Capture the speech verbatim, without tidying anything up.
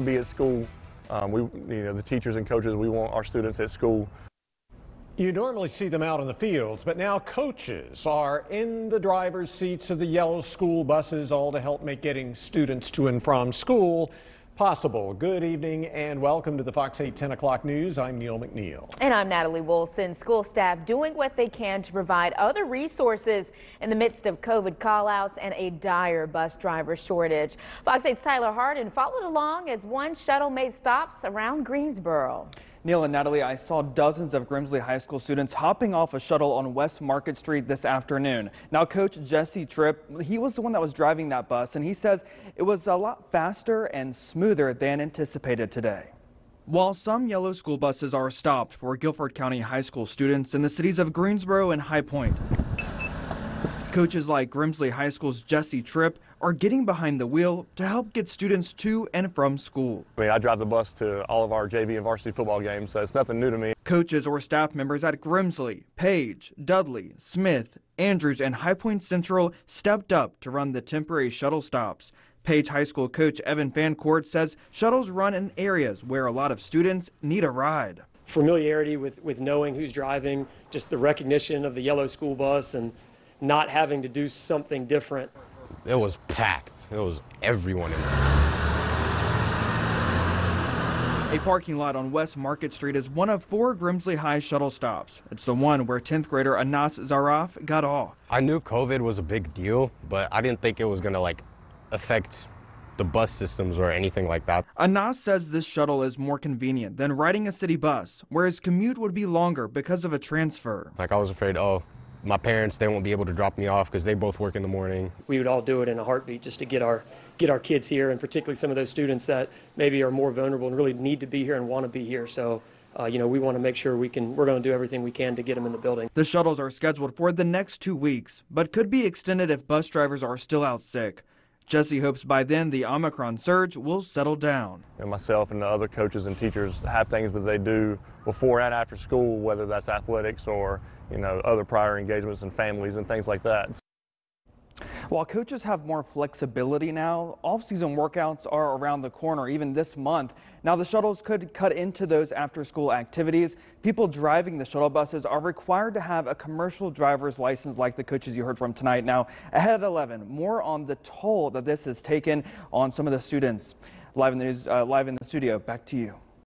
to be at school. Um, we, you know, the teachers and coaches, we want our students at school. You normally see them out in the fields, but now coaches are in the driver's seats of the yellow school buses, all to help make getting students to and from school possible. Good evening and welcome to the Fox eight ten o'clock news. I'm Neil McNeil. And I'm Natalie Wilson. School staff doing what they can to provide other resources in the midst of COVID callouts and a dire bus driver shortage. Fox eight's Tyler Harden followed along as one shuttle made stops around Greensboro. Neil and Natalie, I saw dozens of Grimsley High School students hopping off a shuttle on West Market Street this afternoon. Now, Coach Jesse Tripp, he was the one that was driving that bus, and he says it was a lot faster and smoother than anticipated today. While some yellow school buses are stopped for Guilford County High School students in the cities of Greensboro and High Point, coaches like Grimsley High School's Jesse Tripp are getting behind the wheel to help get students to and from school. I mean, I drive the bus to all of our J V and varsity football games, so it's nothing new to me. Coaches or staff members at Grimsley, Page, Dudley, Smith, Andrews, and High Point Central stepped up to run the temporary shuttle stops. Page High School coach Evan Fancourt says shuttles run in areas where a lot of students need a ride. Familiarity with, with knowing who's driving, just the recognition of the yellow school bus and not having to do something different. It was packed. It was everyone in there. A parking lot on West Market Street is one of four Grimsley High shuttle stops. It's the one where tenth grader Anas Zaraf got off. I knew COVID was a big deal, but I didn't think it was going to like affect the bus systems or anything like that. Anas says this shuttle is more convenient than riding a city bus, where his commute would be longer because of a transfer. Like I was afraid, oh, my parents, they won't be able to drop me off because they both work in the morning. We would all do it in a heartbeat just to get our get our kids here, and particularly some of those students that maybe are more vulnerable and really need to be here and want to be here. So, uh, you know, we want to make sure we can, we're going to do everything we can to get them in the building. The shuttles are scheduled for the next two weeks, but could be extended if bus drivers are still out sick. Jesse hopes by then the Omicron surge will settle down. And myself and the other coaches and teachers have things that they do before and after school, whether that's athletics or, you know, other prior engagements and families and things like that. While coaches have more flexibility now, off-season workouts are around the corner even this month. Now the shuttles could cut into those after-school activities. People driving the shuttle buses are required to have a commercial driver's license like the coaches you heard from tonight. Now ahead at eleven, more on the toll that this has taken on some of the students. Live in the news, uh, live in the studio, back to you.